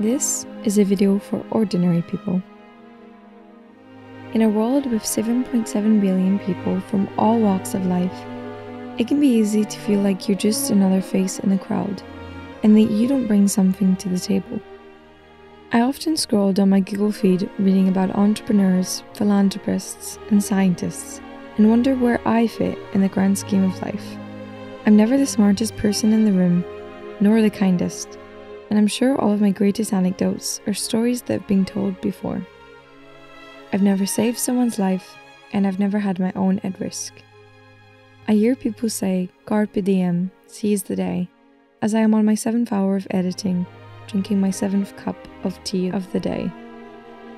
This is a video for ordinary people. In a world with 7.7 billion people from all walks of life, it can be easy to feel like you're just another face in the crowd, and that you don't bring something to the table. I often scroll down my Google feed reading about entrepreneurs, philanthropists, and scientists, and wonder where I fit in the grand scheme of life. I'm never the smartest person in the room, nor the kindest. And I'm sure all of my greatest anecdotes are stories that have been told before. I've never saved someone's life, and I've never had my own at risk. I hear people say, "Carpe diem, seize the day," as I am on my 7th hour of editing, drinking my 7th cup of tea of the day.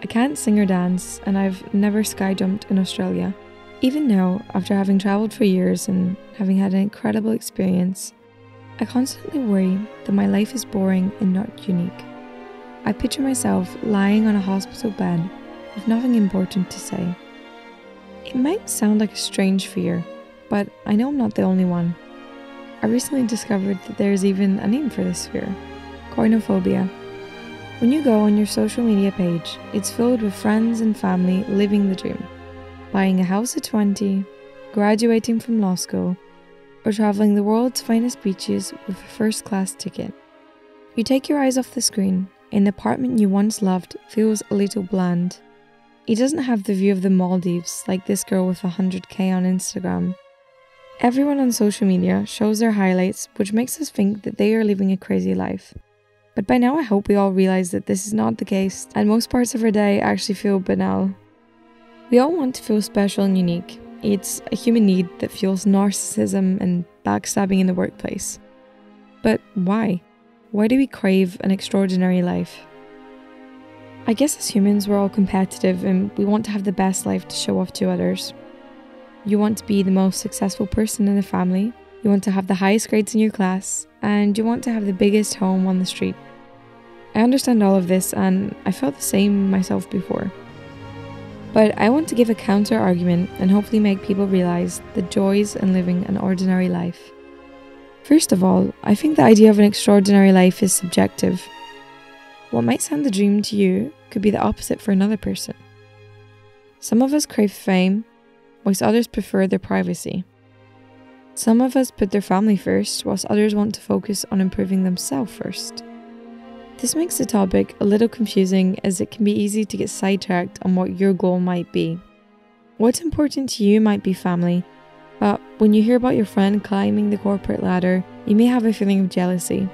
I can't sing or dance, and I've never skyjumped in Australia. Even now, after having traveled for years and having had an incredible experience, I constantly worry that my life is boring and not unique. I picture myself lying on a hospital bed with nothing important to say. It might sound like a strange fear, but I know I'm not the only one. I recently discovered that there is even a name for this fear: coinophobia. When you go on your social media page, it's filled with friends and family living the dream, buying a house at 20, graduating from law school, or traveling the world's finest beaches with a first-class ticket. You take your eyes off the screen, and the apartment you once loved feels a little bland. It doesn't have the view of the Maldives like this girl with 100K on Instagram. Everyone on social media shows their highlights, which makes us think that they are living a crazy life. But by now I hope we all realize that this is not the case, and most parts of our day actually feel banal. We all want to feel special and unique. It's a human need that fuels narcissism and backstabbing in the workplace. But why? Why do we crave an extraordinary life? I guess as humans, we're all competitive and we want to have the best life to show off to others. You want to be the most successful person in the family, you want to have the highest grades in your class, and you want to have the biggest home on the street. I understand all of this, and I felt the same myself before. But I want to give a counter-argument and hopefully make people realize the joys in living an ordinary life. First of all, I think the idea of an extraordinary life is subjective. What might sound the dream to you could be the opposite for another person. Some of us crave fame, whilst others prefer their privacy. Some of us put their family first, whilst others want to focus on improving themselves first. This makes the topic a little confusing, as it can be easy to get sidetracked on what your goal might be. What's important to you might be family, but when you hear about your friend climbing the corporate ladder, you may have a feeling of jealousy.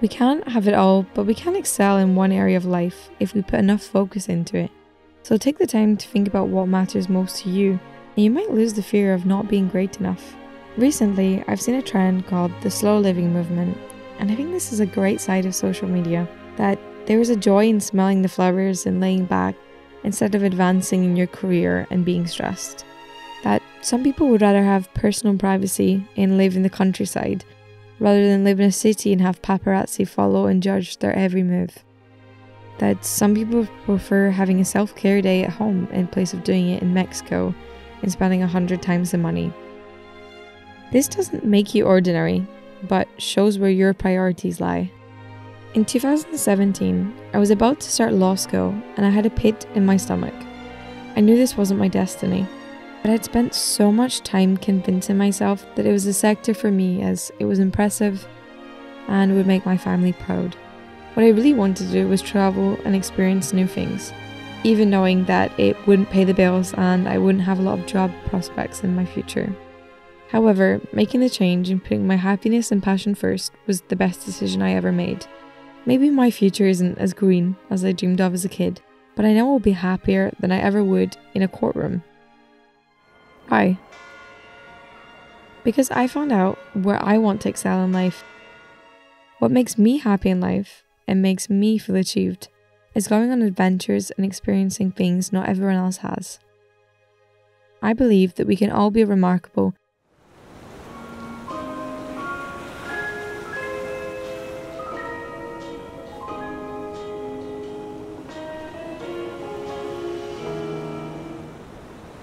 We can't have it all, but we can excel in one area of life if we put enough focus into it. So take the time to think about what matters most to you, and you might lose the fear of not being great enough. Recently, I've seen a trend called the slow living movement. And I think this is a great side of social media, that there is a joy in smelling the flowers and laying back instead of advancing in your career and being stressed. That some people would rather have personal privacy and live in the countryside, rather than live in a city and have paparazzi follow and judge their every move. That some people prefer having a self-care day at home in place of doing it in Mexico and spending 100 times the money. This doesn't make you ordinary, but shows where your priorities lie. In 2017, I was about to start law school and I had a pit in my stomach. I knew this wasn't my destiny, but I had spent so much time convincing myself that it was a sector for me, as it was impressive and would make my family proud. What I really wanted to do was travel and experience new things, even knowing that it wouldn't pay the bills and I wouldn't have a lot of job prospects in my future. However, making the change and putting my happiness and passion first was the best decision I ever made. Maybe my future isn't as green as I dreamed of as a kid, but I know I'll be happier than I ever would in a courtroom. Why? Because I found out where I want to excel in life. What makes me happy in life and makes me feel achieved is going on adventures and experiencing things not everyone else has. I believe that we can all be remarkable